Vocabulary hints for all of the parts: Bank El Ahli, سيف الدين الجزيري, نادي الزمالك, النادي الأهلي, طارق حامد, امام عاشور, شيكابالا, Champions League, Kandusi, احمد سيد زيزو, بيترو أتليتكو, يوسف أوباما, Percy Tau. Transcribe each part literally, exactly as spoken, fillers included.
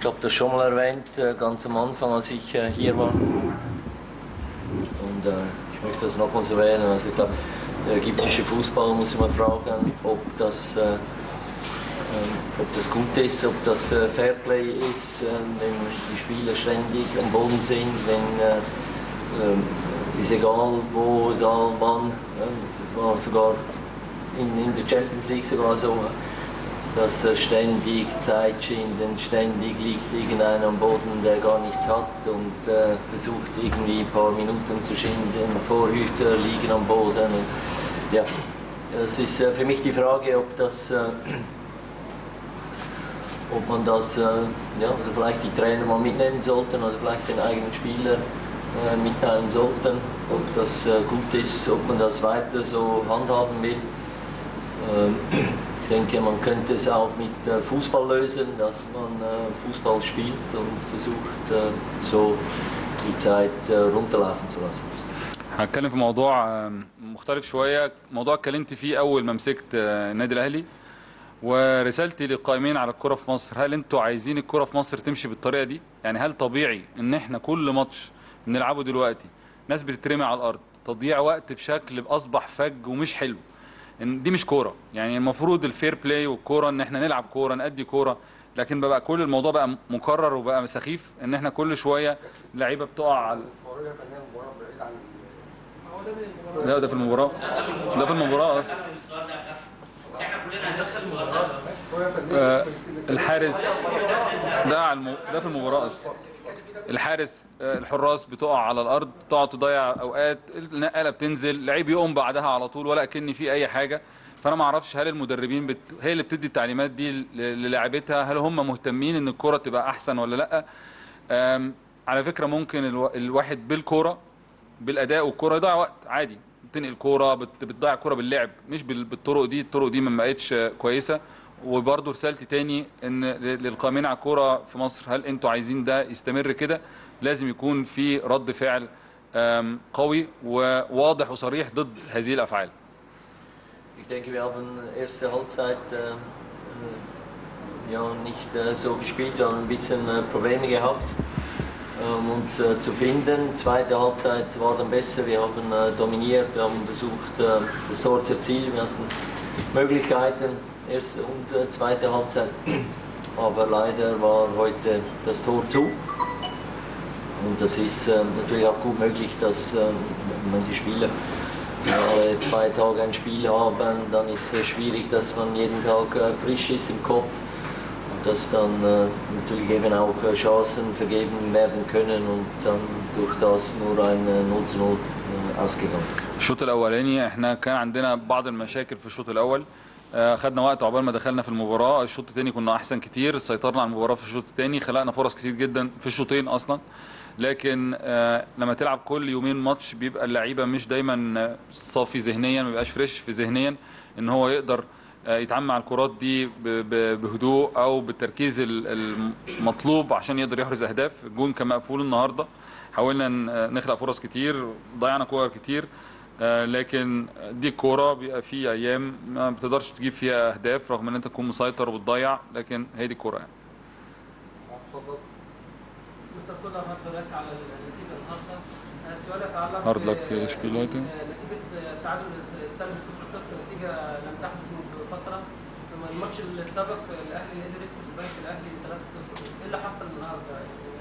Ich glaube, das schon mal erwähnt, ganz am Anfang, als ich hier war. Und äh, ich möchte das nochmals erwähnen. Also ich glaube, der ägyptische Fußball muss ich mal fragen, ob das, äh, ob das gut ist, ob das äh, Fairplay ist, äh, wenn die Spieler ständig am Boden sind, wenn äh, äh, ist egal wo, egal wann. Ja, das war sogar in, in der Champions League sogar so. Dass ständig Zeit schinden, ständig liegt irgendeiner am Boden, der gar nichts hat und äh, versucht irgendwie ein paar Minuten zu schinden. Torhüter liegen am Boden. Und, ja, es ist äh, für mich die Frage, ob das, äh, ob man das, äh, ja, oder vielleicht die Trainer mal mitnehmen sollten oder vielleicht den eigenen Spieler äh, mitteilen sollten, ob das äh, gut ist, ob man das weiter so handhaben will. Ähm, Ich denke, man könnte es auch mit Fußball lösen, dass man Fußball spielt und versucht, so die Zeit runterlaufen zu lassen. هنتكلم في موضوع مختلف شوية، موضوع اتكلمت فيه أول ما مسكت النادي الأهلي ورسالتي للقائمين على الكرة في مصر، هل أنتوا عايزين الكرة في مصر تمشي بالطريقة دي؟ يعني هل طبيعي إن إحنا كل ماتش بنلعبه دلوقتي ناس بتترمي على الأرض، تضييع وقت بشكل أصبح فج ومش حلو؟ إن دي مش كوره، يعني المفروض الفير بلاي والكوره ان احنا نلعب كوره نأدي كوره، لكن بقى كل الموضوع بقى مكرر وبقى سخيف ان احنا كل شويه لعيبه بتقع على لا ده في المباراه ده في المباراه اصلا احنا كلنا هندخل الصغار ده الحارس ده على ده في المباراه اصلا الحارس الحراس بتقع على الارض، تقعد تضيع اوقات، النقاله بتنزل، لعيب يقوم بعدها على طول ولا كأن في اي حاجه. فانا ما اعرفش هل المدربين بت... هي اللي بتدي التعليمات دي للاعبتها، هل هم مهتمين ان الكره تبقى احسن ولا لا؟ أم... على فكره ممكن الو... الواحد بالكره بالاداء والكره يضيع وقت عادي، بتنقل كوره بت... بتضيع كوره باللعب مش بال... بالطرق دي، الطرق دي ما بقتش كويسه. وبرضه رسالتي تاني ان للقائمين على الكوره في مصر، هل انتوا عايزين ده يستمر كده؟ لازم يكون في رد فعل قوي وواضح وصريح ضد هذه الافعال. Ich denke, wir haben erste Halbzeit ja nicht so gespielt, wir haben ein bisschen Probleme gehabt, um uns zu finden. Zweite Halbzeit war dann besser, wir haben dominiert, wir haben versucht das Tor zu erzielen, wir hatten Möglichkeiten. Erste und zweite Halbzeit, aber leider war heute das Tor zu und das ist äh, natürlich auch gut möglich, dass äh, wenn die Spieler äh, zwei Tage ein Spiel haben, dann ist es schwierig, dass man jeden Tag äh, frisch ist im Kopf und dass dann äh, natürlich eben auch äh, Chancen vergeben werden können und dann durch das nur ein null zu null äh, ausgegangen. الشوط الأولاني احنا كان عندنا بعض المشاكل في الشوط الأول. خدنا وقت عقبال ما دخلنا في المباراه، الشوط الثاني كنا احسن كتير، سيطرنا على المباراه في الشوط الثاني، خلقنا فرص كتير جدا في الشوطين اصلا. لكن لما تلعب كل يومين ماتش بيبقى اللعيبه مش دايما صافي ذهنيا، ما بيبقاش فريش في ذهنيا ان هو يقدر يتعامل مع الكرات دي بهدوء او بالتركيز المطلوب عشان يقدر يحرز اهداف. الجون كان مقفول النهارده، حاولنا نخلق فرص كتير، ضيعنا كور كتير، لكن دي الكوره بيبقى في ايام ما بتقدرش تجيب فيها اهداف رغم ان انت تكون مسيطر وبتضيع، لكن هي دي الكوره يعني. اتفضل. لسه كل ما اتفرجت على النتيجه النهارده، سؤال يتعلق هارد لك نتيجه التعادل السلبي صفر صفر، نتيجه لم تحدث منذ فتره. الماتش السابق الاهلي قدر يكسب البنك الاهلي ثلاثة صفر، ايه اللي حصل النهارده؟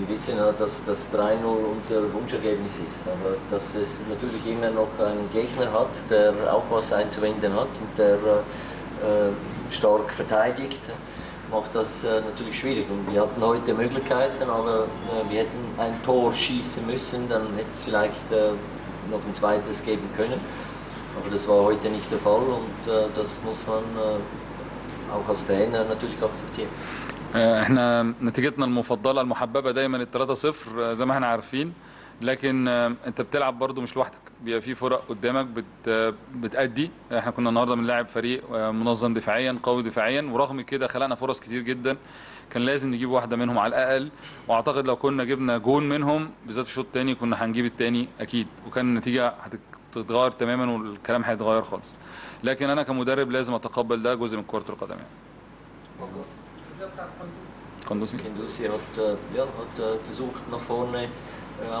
wir wissen ja, dass das drei null unser Wunschergebnis ist, aber dass es natürlich immer noch einen Gegner hat, der auch was einzuwenden hat und der äh, stark verteidigt, macht das äh, natürlich schwierig. Und wir hatten heute Möglichkeiten, aber äh, wir hätten ein Tor schießen müssen, dann hätte es vielleicht äh, noch ein zweites geben können. Aber das war heute nicht der Fall und äh, das muss man äh, auch als Trainer natürlich akzeptieren. احنا نتيجتنا المفضله المحببه دايما التلاتة صفر زي ما احنا عارفين، لكن انت بتلعب برضو مش لوحدك، بيبقى في فرق قدامك بت بتأدي. احنا كنا النهارده بنلاعب فريق منظم دفاعيا قوي دفاعيا، ورغم كده خلقنا فرص كتير جدا، كان لازم نجيب واحده منهم على الاقل، واعتقد لو كنا جبنا جون منهم بالذات في الشوط الثاني كنا هنجيب الثاني اكيد، وكان النتيجه هتتغير تماما والكلام هيتغير خالص. لكن انا كمدرب لازم اتقبل ده جزء من كره القدم يعني. Kandusi. Kandusi hat, ja, hat versucht nach vorne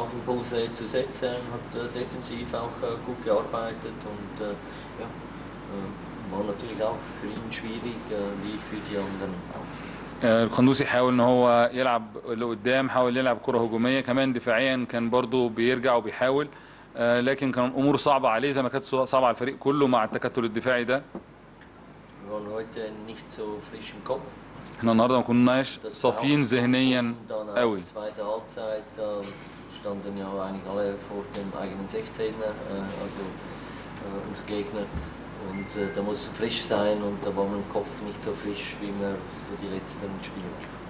auch Impulse zu setzen, hat defensiv auch gut gearbeitet und ja, war natürlich auch für ihn schwierig, wie für die anderen auch. القندوسي حاول ان هو يلعب لقدام، حاول يلعب كره هجوميه، كمان دفاعيا كان برضه بيرجع وبيحاول، لكن كان الامور صعبه عليه زي ما كانت صعبه على الفريق كله مع التكتل الدفاعي ده. احنا النهارده ما كناش صافيين ذهنيا قوي.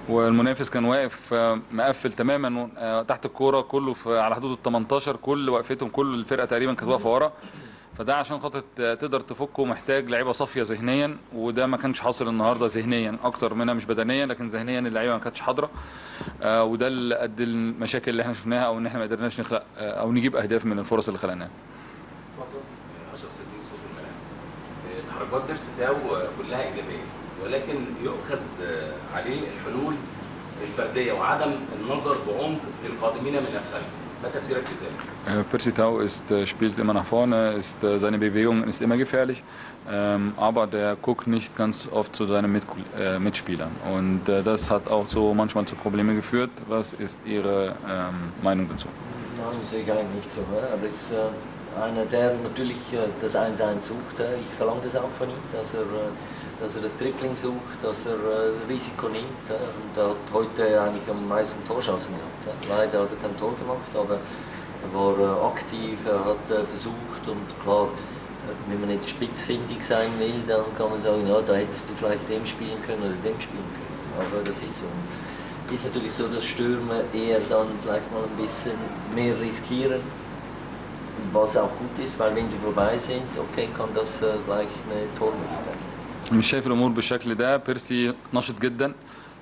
والمنافس كان واقف مقفل تماما تحت الكوره، كله على حدود ال تمنتاشر، كل وقفتهم كل الفرقه تقريبا كانت واقفه ورا، فده عشان خاطر تقدر تفكه محتاج لعيبه صافيه ذهنيا، وده ما كانش حاصل النهارده ذهنيا اكتر منها، مش بدنيا لكن ذهنيا اللعيبه ما كانتش حاضره، آه وده اللي ادى المشاكل اللي احنا شفناها، او ان احنا ما قدرناش نخلق آه او نجيب اهداف من الفرص اللي خلقناها. اشرف صديق صوت الملاعب. تحركات بيرسي تاو كلها ايجابيه، ولكن يؤخذ عليه الحلول الفرديه وعدم النظر بعمق للقادمين من الخلف. Percy Tau ist, spielt immer nach vorne, ist, seine Bewegung ist immer gefährlich, ähm, aber der guckt nicht ganz oft zu seinen Mit äh, Mitspielern. Und äh, das hat auch so manchmal zu Problemen geführt. Was ist Ihre ähm, Meinung dazu? Nein, das sehe ich eigentlich nicht so. Aber es ist äh, einer, der natürlich äh, das Eins-Eins sucht. Äh, ich verlange das auch von ihm, dass er, äh, dass er das Dribbling sucht, dass er äh, Risiko nimmt. Äh, und er hat heute eigentlich am meisten Torchancen gehabt. Äh. Leider hat er kein Tor gemacht, aber er war äh, aktiv, er hat äh, versucht und klar, äh, wenn man nicht spitzfindig sein will, dann kann man sagen, ja, da hättest du vielleicht dem spielen können oder dem spielen können. Aber das ist so. Ist natürlich so, dass Stürmer eher dann vielleicht mal ein bisschen mehr riskieren, was auch gut ist, weil wenn sie vorbei sind, okay, kann das äh, gleich eine Tormöglichkeit. مش شايف الامور بالشكل ده. بيرسي نشط جدا،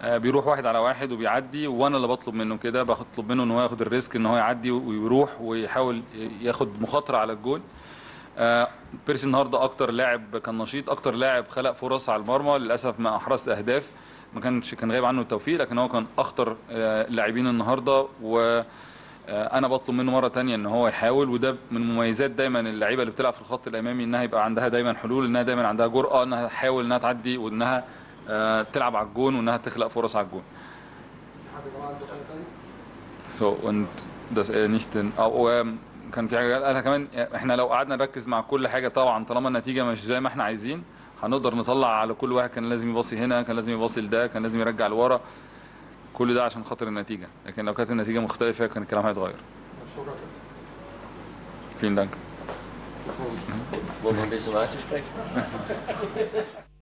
بيروح واحد على واحد وبيعدي، وانا اللي بطلب منه كده، بطلب منه ان هو ياخد الريسك ان هو يعدي ويروح ويحاول ياخد مخاطره على الجول. بيرسي النهارده اكتر لاعب كان نشيط، اكتر لاعب خلق فرص على المرمى، للاسف ما احرز اهداف، ما كانش كان غايب عنه التوفيق، لكن هو كان اخطر لاعبين النهارده، و انا بطلب منه مره ثانيه ان هو يحاول. وده من مميزات دايما اللعيبه اللي بتلعب في الخط الامامي، انها يبقى عندها دايما حلول، انها دايما عندها جرأه انها تحاول انها تعدي وانها تلعب على الجون وانها تخلق فرص على الجون. So, und das er nicht كان في حاجه قالها كمان، احنا لو قعدنا نركز مع كل حاجه طبعا طالما النتيجه مش زي ما احنا عايزين هنقدر نطلع على كل واحد، كان لازم يباصي هنا، كان لازم يباصي لده، كان لازم يرجع لورا، كل ده عشان خاطر النتيجه، لكن لو كانت النتيجه مختلفه كان الكلام هيتغير. شكرا. فين دانك.